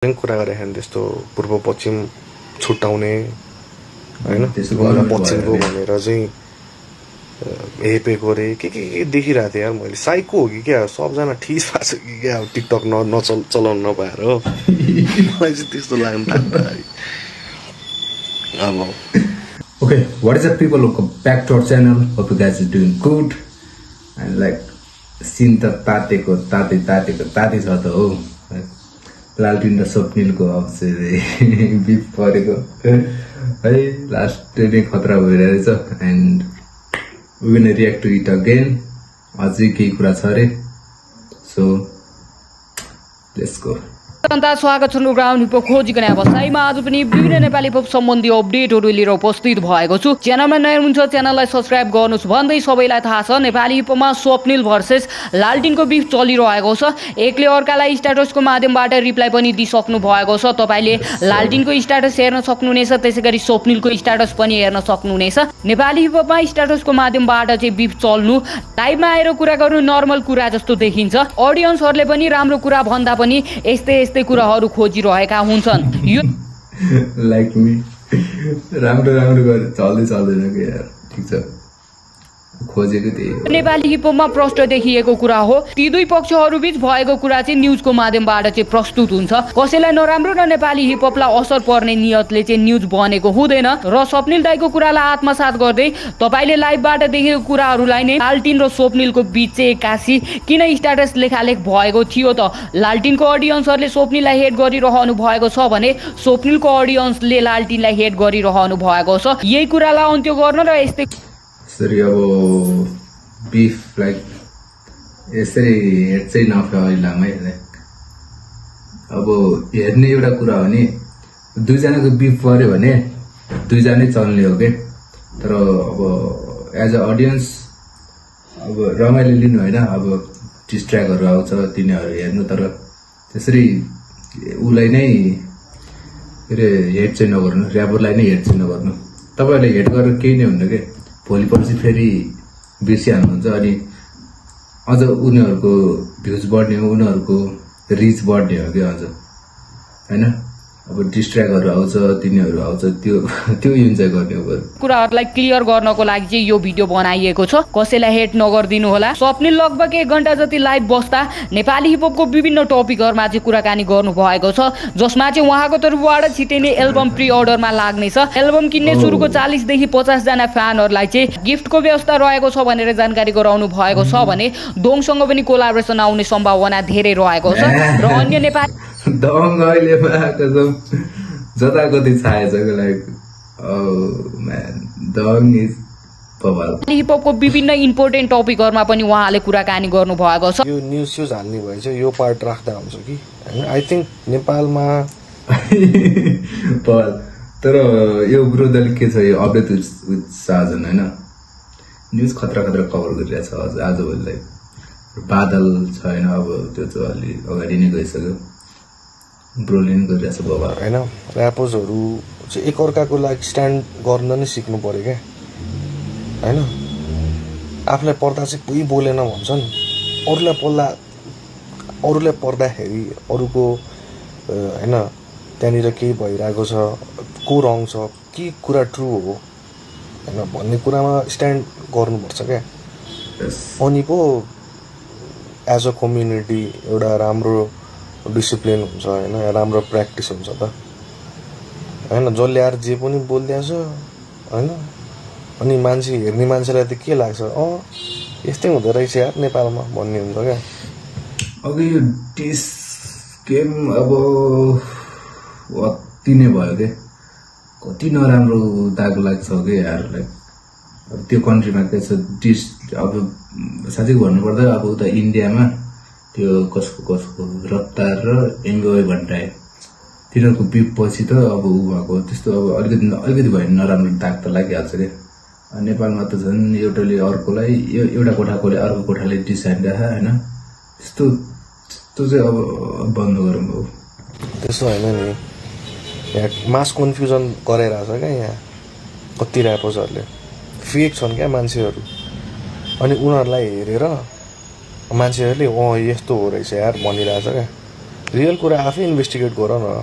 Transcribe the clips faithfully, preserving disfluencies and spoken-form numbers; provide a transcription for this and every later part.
कुरा गरेछन् त्यस्तो पूर्व पश्चिम छुट्याउने हैन पूर्व पश्चिमको भनेर चाहिँ एपे गरे के के देखिराथे यार मैले साइको हो कि क्या सबजना ठीस पाछ कि क्या टिकटक न नचल चलाउन नपाएर हो मलाई चाहिँ त्यस्तो लाग्न थाल्यो अब okay what is up people welcome back to our channel hope you guys are doing good and like scene त तातेको ताते तातेको ताते छ त हो लालटिन र स्वप्निल को अब से बीच परेको है लास्ट नै खतरा भइरहेछ and we will react to it again अझै केही कुरा छ रे सो लेट्स गो जनता स्वागत छ ग्राउन्ड हिप हप खोजिकन अवस्थामा आज पनि विभिन्न नेपाली हिप हप सम्बन्धी अपडेटहरु लिएर उपस्थित भएको छु। च्यानलमा नयाँ हुनुहुन्छ च्यानललाई सब्स्क्राइब गर्नुस् भन्दै सबैलाई थाहा छ नेपाली हिप हपमा स्वप्निल भर्सेस लालटिनको बीफ चलिरहेको छ। एकले अर्कालाई स्ट्याटसको माध्यमबाट रिप्लाई पनि दिइसक्नु भएको छ। तपाईले लालटिनको स्ट्याटस हेर्न सक्नुहुनेछ त्यसैगरी स्वप्निलको स्ट्याटस पनि हेर्न सक्नुहुनेछ। नेपाली हिप हपमा स्ट्याटसको माध्यमबाट चाहिँ बीफ चल्नु लाइभमा आएर कुरा गर्नु नर्मल कुरा जस्तो देखिन्छ। ऑडियन्सहरुले पनि राम्रो कुरा भन्दा पनि यस्तै यस्तै कुराहरु खोजिरहेका हुन्छन्। यो लाइक मी राम्रो राम्रो गरे चल्दै चल्दैन के यार ठीक छ खोजेको थिए। नेपाली हिप हपमा प्रष्ट देखिएको कुरा हो ती दुई पक्षहरु बीच भएको कुरा चाहिँ न्यूजको माध्यमबाट चाहिँ प्रस्तुत हुन्छ। कसैलाई नराम्रो र नेपाली हिप हपलाई असर पर्ने नियतले चाहिँ न्यूज बनेको हुँदैन र स्वप्निल दाइको कुरालाई आत्मसात गर्दै तपाईले लाइभबाट देखेको कुराहरुलाई नै लालटिन र स्वप्निलको बीच चाहिँ एक्कासी किन स्ट्याटस लेखालेख भएको थियो त लालटिनको ऑडियन्सहरुले स्वप्निललाई हेट गरिरहनु भएको छ भने स्वप्निलको ऑडियन्सले लालटिनलाई हेट गरिरहनु भएको छ। यही कुरालाई अन्त्य गर्न र यस्तै यसरी अब बीफ लाइक यसरी हेड चाहिँ नफेलामै लाइक अब हेर्ने एउटा कुरा हो नि दुईजनाको बीफ पर्यो भने दुईजनै चल्ने हो के तर अब एज अ ऑडियन्स अब रमाइलो लिनु हैन अब डिस्ट्र्याक्टहरु आउँछ तिनीहरु हेर्नु तर त्यसरी उलाई नै अरे हेड चाहिँ नगर्नु र्यापरलाई नै हेड चाहिँ नगर्नु तपाईहरुले हेड गरेर केही नै हुन्छ के भोलि पर्सि फेरि बिर्सिहाल्नुहुन्छ अनि अझ उनीहरुको भ्यूज बढ्ने हो उनीहरुको रिच बढ्ने हो के अझ हैन अब डिस्ट्र्याक्टहरु आउँछ तिनीहरु आउँछ त्यो त्यो इन्जॉय गर्ने हो। कुराहरुलाई क्लियर गर्नको लागि चाहिँ यो भिडियो बनाइएको छ कसैलाई हेट नगर्दिनु होला। स्वप्निल लगभग एक घण्टा जति लाइभ बस्दा नेपाली हिप हपको विभिन्न टपिकहरुमा चाहिँ कुराकानी गर्नु भएको छ जसमा चाहिँ उहाँको तर्फबाट छिटै नै एल्बम प्री अर्डरमा लाग्नेछ। एल्बम किन्ने सुरुको चालीस देखि पचास जना फ्यानहरुलाई चाहिँ गिफ्टको व्यवस्था रहेको छ भनेर जानकारी गराउनु भएको छ भने दोङसँग पनि कोलाबोरेसन आउने सम्भावना धेरै रहेको छ र अन्य नेपाली दोङ अहिले भएको जता गति छाएछ लाइक दङ इज पवाल हिप हपको विभिन्न इम्पोर्टेन्ट टपिकहरुमा पनि उहाँले कुराकानी गर्नु भएको छ। यो न्यूज स्यूज हाल्ने भएछ यो पार्ट राख्दा हुन्छ कि आई थिंक नेपालमा पवाल तर यो ब्रोदल के छ यो अपडेट विथ साजन हैन न्यूज खतरा खतरा कभर गरिरहेछ आज भोलि बादल छैन अब त्यो चाहिँ अलि अगाडि नै गइसक्यो ब्रोलिन गरिरहेछ बाबा हैन र्यापर्सहरु चाहिँ एक अर्काको लागि स्ट्यान्ड गर्न नै सिक्नु पर्यो के हैन आफूलाई पर्दा चाहिँ कोही बोलेन भन्छन् अरूलाई पर्दा अरूलाई पर्दाखेरि अरूको हैन त्यनीर के भइराको छ को रङ छ के कुरा ट्रू हो हैन भन्ने कुरामा स्ट्यान्ड गर्नुपर्छ के। अनि पो एज अ कम्युनिटी एउटा राम्रो डिसिप्लिन हुन्छ हैन राम्रो प्र्याक्टिस हुन्छ त हैन जसले यार जे पनि बोल्दियाछ हैन अनि मान्छे हेर्ने मान्छेलाई त के लाग्छ अ यस्तै हुँदै रहेछ यार नेपालमा भन्ने हुन्छ क्या। अब यो डिस गेम अब अति नै भयो के कति नराम्रो दाग लाग्छ के यारलाई अब त्यो कन्ट्रीमा के छ डिस अब साच्चै भन्नुपर्दा अब उता इन्डियामा त्यो कसको कसको रफ्तार र एमबीवाई भन्टाए तिनीहरुको बीफ पछि त अब उहाँको त्यस्तो अब अलिकति अलिकति भए नराम्रो दाग त लागिहाल्छ के। नेपालमा त झन् एउटाले अर्कोलाई एउटा कोठाकोले अर्को कोठाले डिसाइड राख हैन त्यस्तो त्यस्तो चाहिँ अब बन्द गरौँ हो त्यस्तो हैन नि मास कन्फ्युजन गराइराछ के यहाँ कति र्यापर्सहरुले फेक छन् के मान्छेहरु अनि उनीहरुलाई हेरेर मान्छेहरुले ओ यस्तो हो रहेछ यार भनिरहेछ क्या रियल कुरा आफै इन्भेस्टिगेट गर न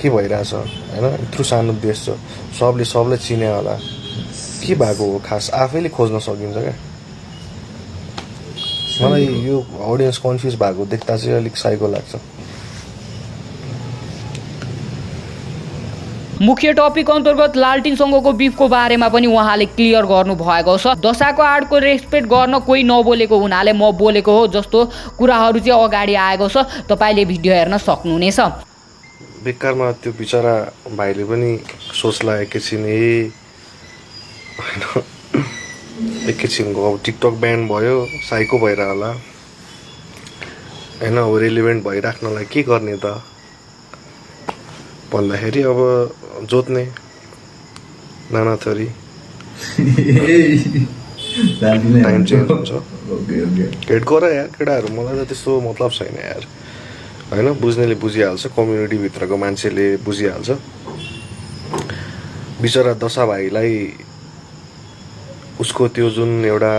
के भइराछ हैन यत्रो सानो देश छ सबले सबले चिने होला के भएको हो खास आफैले खोज्न सकिन्छ के मलाई यो ऑडियन्स कन्फ्युज भएको देख्दा चाहिँ अलिक साइको लाग्छ मुख्य टपिक अंतर्गत लालटिन संघको बीफको बारेमा पनि उहाँले क्लियर गर्नु भएको छ दशाको आडको रेस्पेक्ट गर्न कोही नबोलेको हुनाले म बोलेको हो जस्तो कुराहरु चाहिँ अगाडि आएको छ तपाईले भिडियो हेर्न सक्नुहुनेछ बेकारमा त्यो बिचारा भाइले पनि सोचला एकैछिन ए एकैछिन गयो टिकटक ब्यान भयो साइको भएर होला हैन रिलेभेन्ट भइराख्नलाई के गर्ने त भन्दाखेरि अब जोत्ने नाना थरी टाइम चेन्ज हुन्छ ओके ओके केट गर यार केटाहरु मलाई त त्यस्तो मतलब छैन यार हैन बुझ्नेले बुझिहाल्छ कम्युनिटी भित्रको मान्छेले बुझिहाल्छ बिचरा दशा भाइलाई उसको त्यो जुन एउटा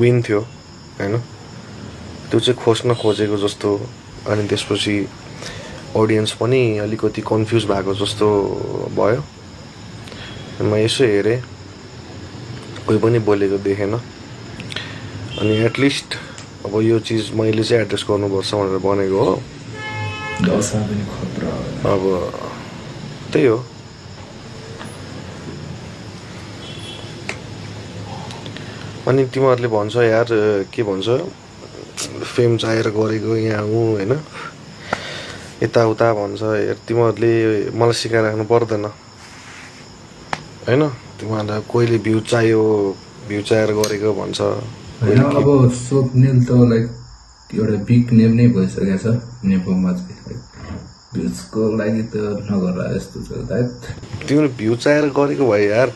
विन थियो हैन त्यो चाहिँ खोस्न खोजेको जस्तो अनि त्यसपछि ऑडियन्स पनि अलिकति कन्फ्युज भएको जस्तो भयो म यसो हेरे कोही पनि बोलेको देखेन अनि एटलिस्ट अब यो चीज मैले चाहिँ एड्रेस गर्नुपर्छ भनेर बनेको हो दशा पनि खतरा अब त्यही हो अनि तिमीहरुले भन्छ यार के भन्छ फेम चाहेर गरेको यहाँ हो हैन यता उता भन्छ यार तिमीहरुले मलाई सिकाइ राख्नु पर्दैन हैन तिमीहरुलाई कोइले भ्यू चाहियो भ्यू चाहेर गरेको भन्छ हैन अब स्वप्निल त लाइक एउटा बिग नेम नै भइसकेको छ नेपालमा चाहिँ भ्यूजको लागि त नगरा यस्तो छ दाइट तिमीले भ्यू चाहेर गरेको भए यार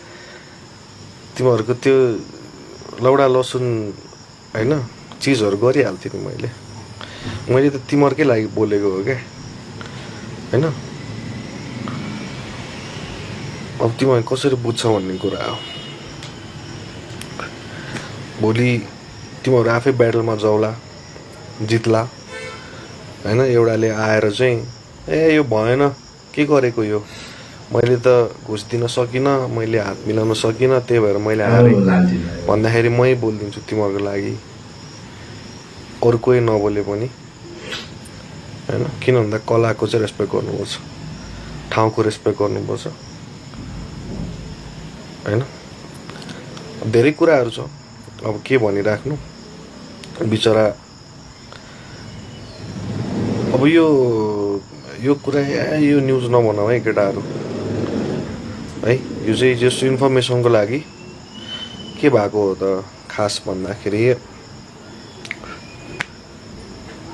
तिमीहरुको त्यो लौडा लसुन हैन चीजहरु गरिहाल्थे नि मैले मैले त तिमीहरुकै लागि बोलेको हो के हैन अब तिमीले कसरी बुझ्छौ भन्ने कुरा हो भोलि तिमीहरु आफै ब्याटलमा जाउला जितला हैन एउटाले आएर चाहिँ ए यो भएन के गरेको यो मैले त घुस दिन सकिन मैले हात मिलाउन सकिन त्यही भएर मैले हारे भन्दाखेरि म बोल्दिन्छु तिमीहरुको लागि अरु कोही नबोले पनि हैन किन भन्दा कलाको चाहिँ रेस्पेक्ट गर्नुपर्छ ठाउँको रेस्पेक्ट गर्नुपर्छ हैन धेरै कुराहरु छ अब के भनिराख्नु बिचरा अब यो यो कुरा यो न्यूज नबनाऊ है केटाहरु है यो चाहिँ जस्ट इन्फर्मेसनको लागि के भएको हो त खास भन्दाखेरि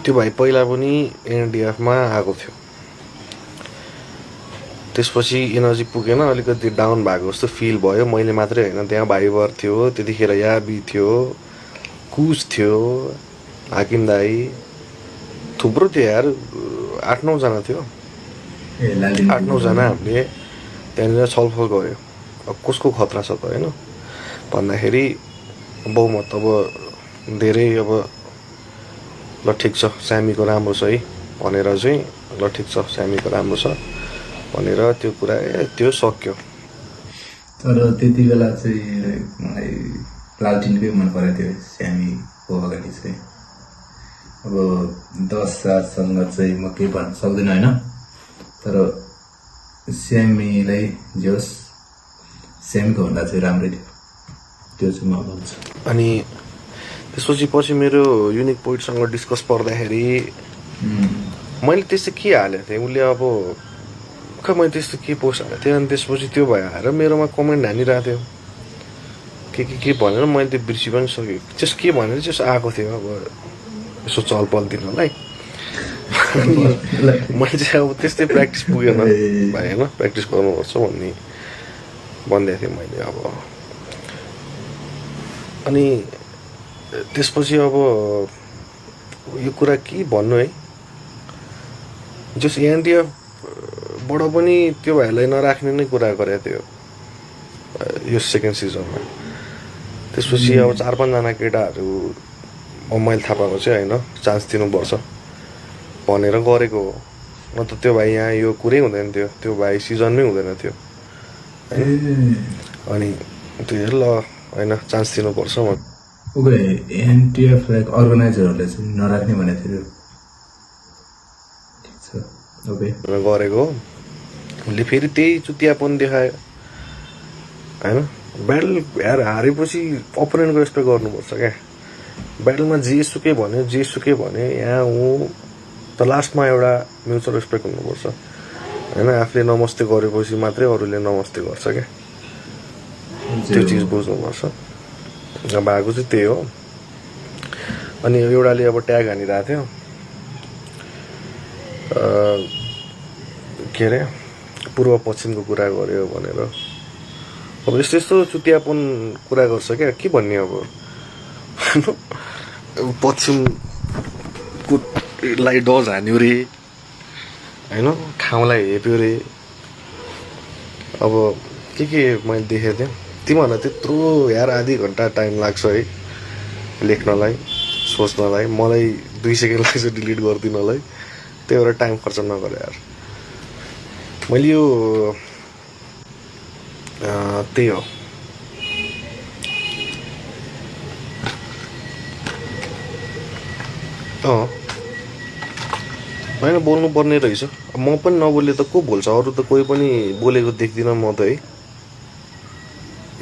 त्यो भाइ पहिला पनि एनडीएफ मा आको थियो त्यसपछि एनर्जी पुगेन अलिकति डाउन भएको जस्तो फिल भयो मैले मात्रै हैन त्यहाँ भाइबर थियो त्यतिखेर याबी थियो कुछ थियो हाकिम दाइ थुप्रो थियो यार आठ नौ जना थियो आठ नौ जना हामीले त्यहाँनिर छलफल गर्यो अब कसको खतरा छ त हैन भन्दाखेरि बहुमत अब धेरै अब ल ठीक छ सामीको राम्रो छ है भनेर चाहिँ ल ठीक छ सामीको राम्रो छ भनेर त्यो कुरा त्यो सक्यो तर त्यतिबेला चाहिँ मलाई लालटिनकै मन परे थियो सामीको अगाडि चाहिँ अब दशसँग चाहिँ म के भन्न सक्दिन हैन तर सामीलाई जस सामीको भन्दा चाहिँ राम्रो थियो त्यो चाहिँ म भन्छु अनि त्यसपछि पछि मेरो युनिक पोइन्ट सँग डिस्कस पर्दाखेरि मैले त्यस्तो के हाले थिए उले अब खै मैले त्यस्तो के पोस्ट हाले थिए अनि त्यसपछि त्यो भएर मेरोमा कमेन्ट हानिरा थियो के के के भनेर मैले त्यो बिर्सि पनि सके जस के भनेर जस आको थियो अब यसो चलपल दिनलाई मैले चाहिँ अब त्यस्तै प्र्याक्टिस पुगेन भएन प्र्याक्टिस गर्नुपर्छ भन्ने भन्दै थिए मैले अब अनि त्यसपछि अब यो कुरा के भन्नु है जस एनडीएफ बडो पनि त्यो भाइलाई नराख्ने नै कुरा गरे थियो यो सेकेन्ड सिजनमा त्यसपछि अब चार पाँच जना केटाहरु मैले थाहा पाएको चाहिँ हैन चान्स दिनुपर्छ भनेर गरेको हो म त त्यो भाइ यहाँ यो कुरै हुँदैन थियो त्यो भाइ सिजनमै हुँदैन थियो अनि त्यो ल हैन चान्स दिनु पर्छ म ओके एनटीएफ लाइक अर्गनाइजरहरुले चाहिँ नराख्ने भनेको थियो ठीक छ ओके गरेको उनले फेरि त्यही चुतियापन देखायो हैन ब्याटल यार हारेपछि ओपोनेन्टको रेस्पेक्ट गर्नुपर्छ के ब्याटलमा जेसुकै भन्यो जेसुकै भन्यो यहाँ उ त लास्टमा एउटा म्युचुअल रेस्पेक्ट हुनुपर्छ हैन आफूले नमस्ते गरेपछि मात्रै अरूले नमस्ते गर्छ के त्यो चीज बुझ्नुपर्छ अब आगो चाहिँ त्यही हो अनि एउटाले अब ट्याग हानिरा थियो अ के रे पूर्व पश्चिमको कुरा गर्यो भनेर अब यस्तो यस्तो चुतियापन कुरा गर्छ के के भन्ने अब पश्चिमको लाई डज हान्यो रे हैन ठाउँलाई हेप्यो रे अब के के मैले देखे थिए तिमीहरुलाई त्यत्रो यार आधी घण्टा टाइम लाग्छ है लेख्नलाई सोच्नलाई मलाई दुई सेकेन्ड लाग्छ डिलिट गर्दिनलाई त्यो एउटा टाइम खर्च नगर यार मैले यो अ त्यही हो अ मैले बोल्नु पर्ने रहेछ म पनि नबोले त को बोल्छ अरु त कोही पनि बोलेको देख्दिन म त है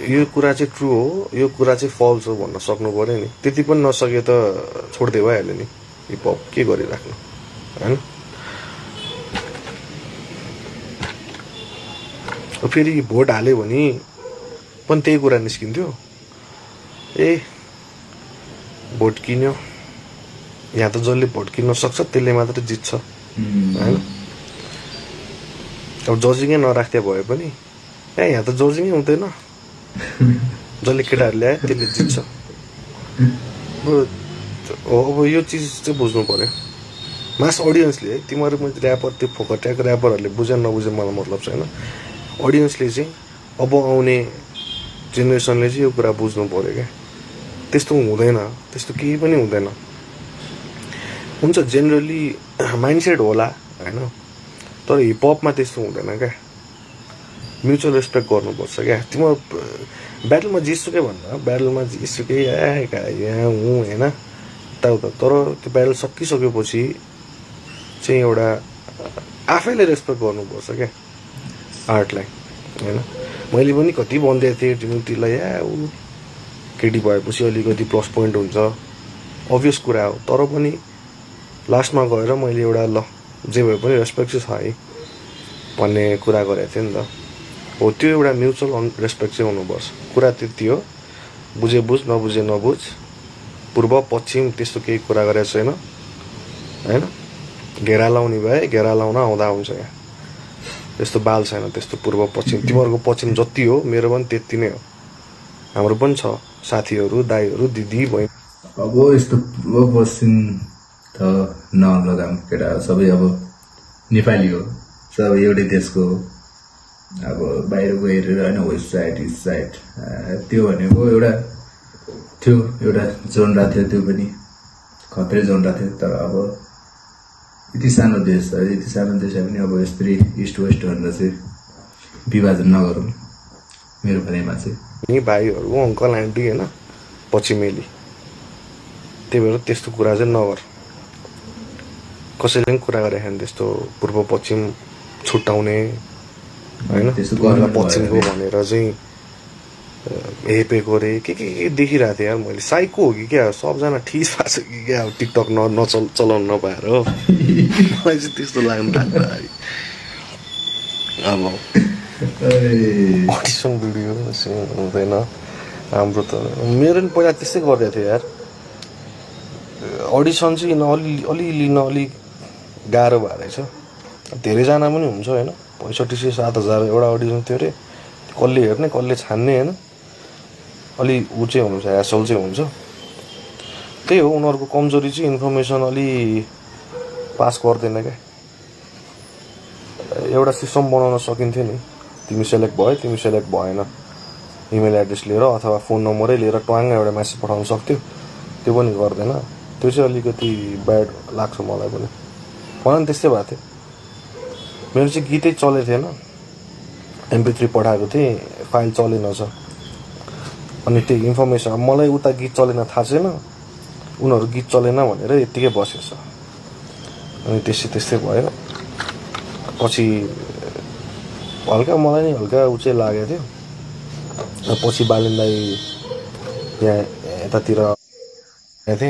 यो कुरा चाहिँ ट्रू हो यो कुरा चाहिँ फल्स हो भन्न सक्नु पर्यो नि त्यति पनि नसके त छोड्दै भइहाल्यो नि हिप हप के गरिराख्नु हैन फेरि भोट हाल्यो भने पनि त्यही कुरा निस्किन्थ्यो ए भोट किन्यो यहाँ त जसले भोट किन्न सक्छ त्यसले मात्र जित्छ हैन अब जजिङै नराख्दै भए पनि ए यहाँ त जजिङै हुँदैन जसले केटाहरुले आयो त्यसले जित्छ अब यो चीज चाहिँ बुझ्नु पर्यो मास अडियन्सले तिमीहरु मैले ऱ्यापर त्यो फोकट्याक ऱ्यापरहरुले बुझ्न नबुझे मलाई मतलब छैन अडियन्सले चाहिँ अब आउने जेनेरेसनले चाहिँ यो कुरा बुझ्नु पर्यो के त्यस्तो हुँदैन त्यस्तो केही पनि हुँदैन हुन्छ जेनरली माइन्डसेट होला हैन तर हिप हपमा त्यस्तो हुँदैन के म्युचुअल रेस्पेक्ट गर्नुपर्छ क्या तिम्रो ब्याटलमा जित्छुकै भन्दा ब्याटलमा जित्छुकै आएका यहाँ हुँ हैन यताउता तर त्यो ब्याटल सकिसकेपछि चाहिँ एउटा आफैले रेस्पेक्ट गर्नुपर्छ क्या आर्टलाई हैन मैले पनि कति भन्दै थिएँ तिमीलाई या उ केडी भएपछि अलिकति प्लस पोइन्ट हुन्छ अभियस कुरा हो तर पनि लास्टमा गएर मैले एउटा ल जे भए पनि रेस्पेक्ट चाहिँ छ है भन्ने कुरा गरेको थिएँ नि त हो त्यो एउटा म्युचुअल रेस्पेक्ट चाहिँ हुनुपर्छ कुरा त्यति हो बुझे बुझ नबुझे नबुझ पूर्व पश्चिम त्यस्तो केही कुरा गरेको छैन हैन घेरा लाउने भए घेरा लाउन आउँदा हुन्छ यहाँ त्यस्तो बाल छैन त्यस्तो पूर्व पश्चिम तिमीहरुको पश्चिम जति हो मेरो पनि त्यति नै हो हाम्रो पनि छ साथीहरु दाइहरु दिदी बहिनी अब यस्तो पूर्व पश्चिम त नलगाउने केटा सबै अब नेपाली हो सबै एउटै देशको हो अब बाहिर गएर हैन वेस्ट साइड इस्ट साइड त्यो भनेको एउटा त्यो एउटा जनरा थियो त्यो पनि खत्रै जनरा थियो तर अब यति सानो देश छ यति सानो देशमा पनि अब यसरी इस्ट वेस्ट भनेर चाहिँ विभाजन नगरौँ मेरो भनाइमा चाहिँ नि भाइहरु अंकल आन्टी हैन पश्चिमेली त्यही भएर त्यस्तो कुरा चाहिँ नगर कसैले पनि कुरा गरेछन् त्यस्तो पूर्व पश्चिम छुटाउने हैन त्यसको गर्दा पश्चिमको भनेर चाहिँ हेपेको रे के के देखिरा थिए यार मैले साइको हो कि क्या सबजना ठीस पाछ कि क्या टिकटक न नचल चलाउन नपाएर हो मलाई चाहिँ त्यस्तो लाग्न लाग्छ अब अडिसन भिडियो हुँदैन हाम्रो त मेरो नि पहिला त्यस्तै गर्दै थियो यार अडिसन चाहिँ अलि अलि लिन अलि गाह्रो भएछ धेरै जना पनि हुन्छ हैन पैंसठी सौ सात हजार एउटा अडिसन थियो रे कसले हेर्ने कसले छान्ने हैन अलि उ चाहिँ हुन्छ एसल चाहिँ हुन्छ त्यही हो उनीहरुको कमजोरी चाहिँ इन्फर्मेसन अलि पास गर्दैन के एउटा सिस्टम बनाउन सकिन्थ्यो नि तिमी सिलेक्ट भयो तिमी सिलेक्ट भएन इमेल एड्रेस लिएर अथवा फोन नम्बरै लिएर ट्वाङ एउटा मेसेज पठाउन सक्थ्यो त्यो पनि गर्दैन त्यो चाहिँ अलिकति ब्याड लाग्छ मलाई पनि One of these बातें मेरे से गीते चले थे ना एम पी थ्री पढ़ा को थे फाइल चले ना जो अनेक इनफॉरमेशन अब मलाई उता गीत चले ना था जो ना उन और गीत चले ना वाले रे इतने बॉस ऐसा अनेक तेज़ तेज़ से बायो पौची अलगा मलाई नहीं अलगा उसे लागे थे पौची बालें दाई या तातीरा ऐसे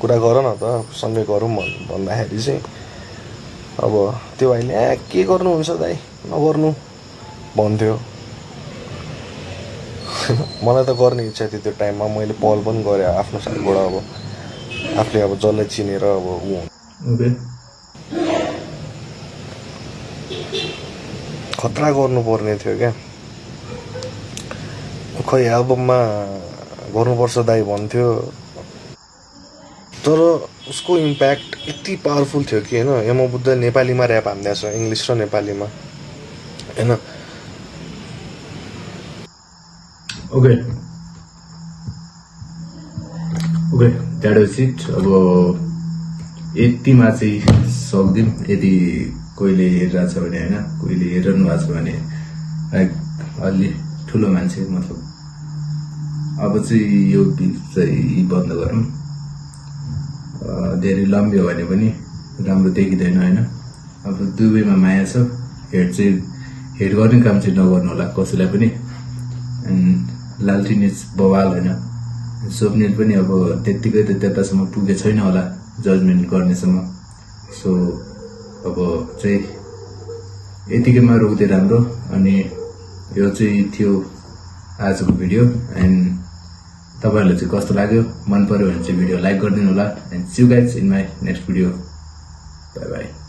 कुरा करो ना तो संगे करो बंदा है इसे अब तो भाई ने क्या करना है इसे दाई ना करना बंदे हो माला तो करने की चाहिए तो टाइम मामा इले पॉल बंद करे आपने साथ बोला अब आपने अब जोले चीनी रहा अब वो खतरा करना पड़ने थे क्या कोई एल्बम में करना पड़ता दाई बंदे हो तर उसको इम्पैक्ट इतनी पावरफुल थियो कि है ना ये मैं बुद्ध नेपाली में रैप आम देश है इंग्लिश और नेपाली में है ना okay okay that was it अब यति मा चाहिँ सक्दिम यदि कोहीले हेरिरहेछ भने हैन कोहीले हेरिरहनु भएको छ भने लाइक अलि ठुलो मान्छे मतलब अब चाहिँ यो गीत चाहिँ बन्द गरौँ धेरै लम्बी भने पनि राम्रो देखिदैन हैन अब दुबईमा माया छ हेड चाहिँ हेड गर्ने काम चाहिँ नगर्नु होला कसैलाई पनि एन्ड लालटिन बवाल हैन स्वप्निल पनि अब त्यतिकै त त्यतासम्म पुगे छैन होला जजमेन्ट गर्नेसम्म सो अब चाहिँ यतिकैमा रोक्दै राम्रो अनि यो चाहिँ थियो आजको भिडियो एन्ड तपाईहरुले चाहिँ कस्तो लाग्यो मन पर्यो भने चाहिँ भिडियो लाइक गर्दिनु होला and see you guys in my next video bye by.